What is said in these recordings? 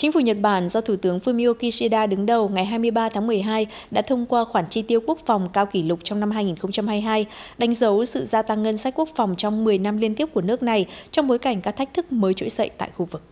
Chính phủ Nhật Bản do Thủ tướng Fumio Kishida đứng đầu ngày 23 tháng 12 đã thông qua khoản chi tiêu quốc phòng cao kỷ lục trong năm 2022, đánh dấu sự gia tăng ngân sách quốc phòng trong 10 năm liên tiếp của nước này trong bối cảnh các thách thức mới trỗi dậy tại khu vực.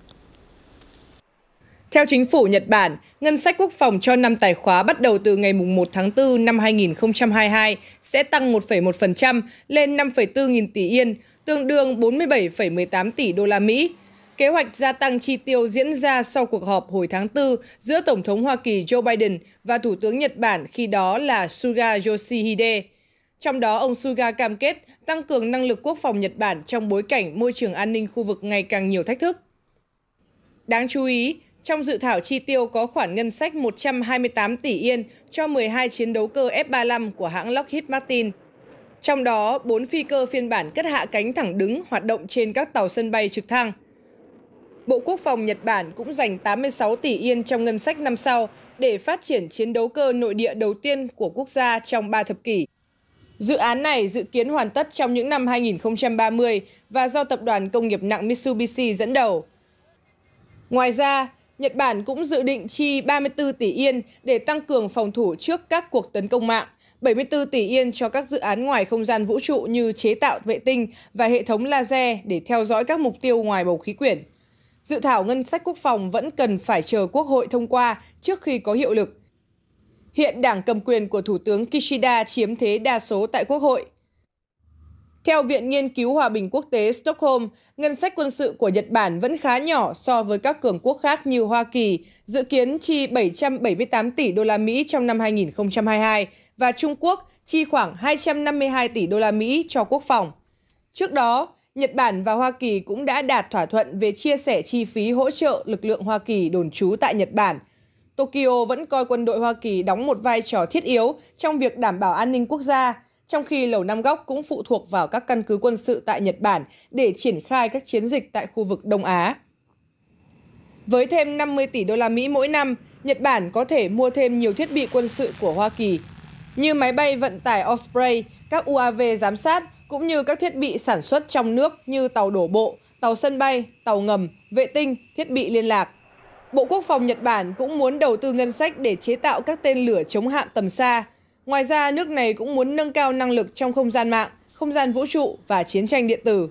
Theo chính phủ Nhật Bản, ngân sách quốc phòng cho năm tài khóa bắt đầu từ ngày 1 tháng 4 năm 2022 sẽ tăng 1,1% lên 5,4 nghìn tỷ yên, tương đương 47,18 tỷ đô la Mỹ. Kế hoạch gia tăng chi tiêu diễn ra sau cuộc họp hồi tháng 4 giữa Tổng thống Hoa Kỳ Joe Biden và Thủ tướng Nhật Bản khi đó là Suga Yoshihide. Trong đó, ông Suga cam kết tăng cường năng lực quốc phòng Nhật Bản trong bối cảnh môi trường an ninh khu vực ngày càng nhiều thách thức. Đáng chú ý, trong dự thảo chi tiêu có khoản ngân sách 128 tỷ yên cho 12 chiến đấu cơ F-35 của hãng Lockheed Martin. Trong đó, 4 phi cơ phiên bản cất hạ cánh thẳng đứng hoạt động trên các tàu sân bay trực thăng. Bộ Quốc phòng Nhật Bản cũng dành 86 tỷ yên trong ngân sách năm sau để phát triển chiến đấu cơ nội địa đầu tiên của quốc gia trong 3 thập kỷ. Dự án này dự kiến hoàn tất trong những năm 2030 và do tập đoàn công nghiệp nặng Mitsubishi dẫn đầu. Ngoài ra, Nhật Bản cũng dự định chi 34 tỷ yên để tăng cường phòng thủ trước các cuộc tấn công mạng, 74 tỷ yên cho các dự án ngoài không gian vũ trụ như chế tạo vệ tinh và hệ thống laser để theo dõi các mục tiêu ngoài bầu khí quyển. Dự thảo ngân sách quốc phòng vẫn cần phải chờ Quốc hội thông qua trước khi có hiệu lực. Hiện đảng cầm quyền của Thủ tướng Kishida chiếm thế đa số tại Quốc hội. Theo Viện Nghiên cứu Hòa bình Quốc tế Stockholm, ngân sách quân sự của Nhật Bản vẫn khá nhỏ so với các cường quốc khác như Hoa Kỳ, dự kiến chi 778 tỷ đô la Mỹ trong năm 2022 và Trung Quốc chi khoảng 252 tỷ đô la Mỹ cho quốc phòng. Trước đó, Nhật Bản và Hoa Kỳ cũng đã đạt thỏa thuận về chia sẻ chi phí hỗ trợ lực lượng Hoa Kỳ đồn trú tại Nhật Bản. Tokyo vẫn coi quân đội Hoa Kỳ đóng một vai trò thiết yếu trong việc đảm bảo an ninh quốc gia, trong khi Lầu Năm Góc cũng phụ thuộc vào các căn cứ quân sự tại Nhật Bản để triển khai các chiến dịch tại khu vực Đông Á. Với thêm 50 tỷ đô la Mỹ mỗi năm, Nhật Bản có thể mua thêm nhiều thiết bị quân sự của Hoa Kỳ, như máy bay vận tải Osprey, các UAV giám sát, cũng như các thiết bị sản xuất trong nước như tàu đổ bộ, tàu sân bay, tàu ngầm, vệ tinh, thiết bị liên lạc. Bộ Quốc phòng Nhật Bản cũng muốn đầu tư ngân sách để chế tạo các tên lửa chống hạm tầm xa. Ngoài ra, nước này cũng muốn nâng cao năng lực trong không gian mạng, không gian vũ trụ và chiến tranh điện tử.